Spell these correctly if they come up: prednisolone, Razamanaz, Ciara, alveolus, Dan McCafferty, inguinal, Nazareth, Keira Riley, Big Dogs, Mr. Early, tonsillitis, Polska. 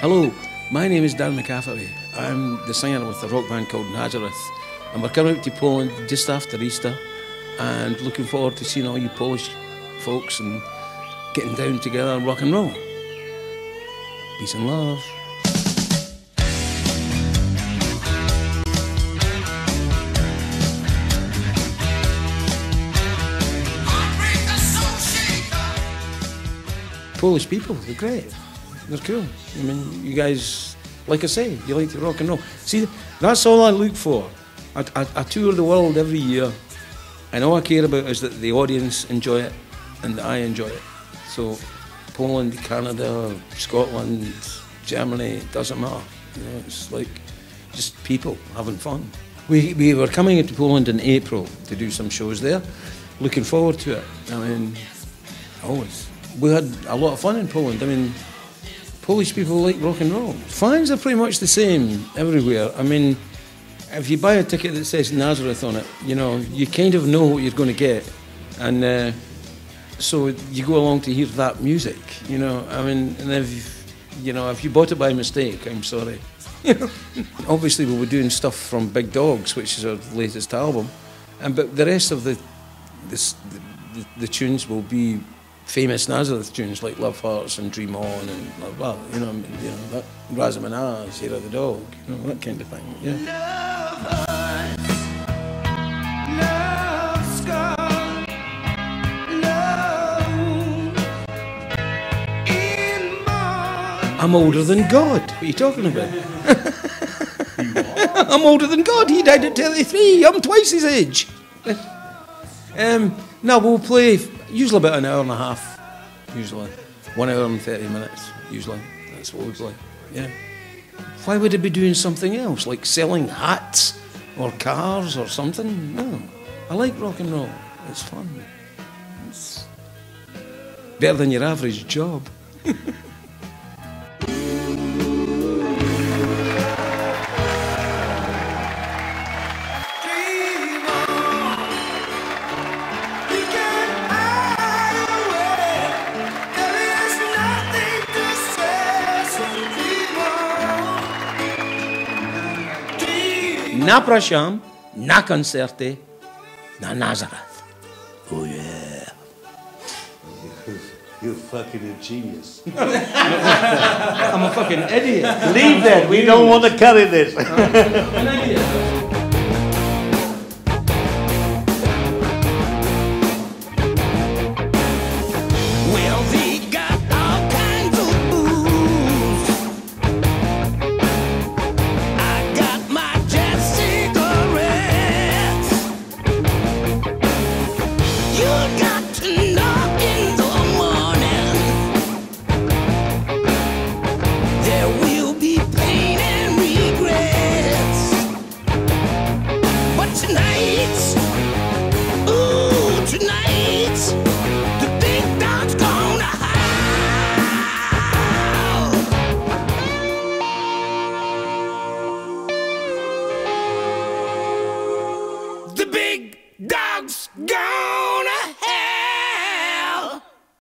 Hello, my name is Dan McCafferty. I'm the singer with a rock band called Nazareth, and we're coming out to Poland just after Easter and looking forward to seeing all you Polish folks and getting down together and rock and roll. Peace and love. Polish people, they're great. They're cool. I mean, you guys, like I say, you like to rock and roll. See, that's all I look for. I tour the world every year, and all I care about is that the audience enjoy it and that I enjoy it. So, Poland, Canada, Scotland, Germany, it doesn't matter. You know, it's like just people having fun. We were coming into Poland in April to do some shows there. Looking forward to it. I mean, always. We had a lot of fun in Poland. I mean, Polish people like rock and roll. Fans are pretty much the same everywhere. I mean, if you buy a ticket that says Nazareth on it, you know, you kind of know what you're going to get. And so you go along to hear that music, you know. I mean, and if you bought it by mistake, I'm sorry. Obviously, we were doing stuff from Big Dogs, which is our latest album. But the rest of the tunes will be famous Nazareth tunes like Love Hearts and Dream On and blah blah, you know, I mean, you know, Razamanaz, Here the Dog, you know, that kind of thing. Yeah. Love hearts, love scar, love in my... I'm older than God. What are you talking about? I'm older than God. He died at 33. I'm twice his age. No, we'll play usually about an hour and a half, usually. 1 hour and 30 minutes, usually. That's what we play, yeah. Why would it be doing something else, like selling hats or cars or something? No, I like rock and roll. It's fun. It's better than your average job. Na prasham, na koncerty, na Nazareth. Oh yeah. You're fucking a genius. I'm a fucking idiot. Leave that. We don't want to carry this. I'm an idiot.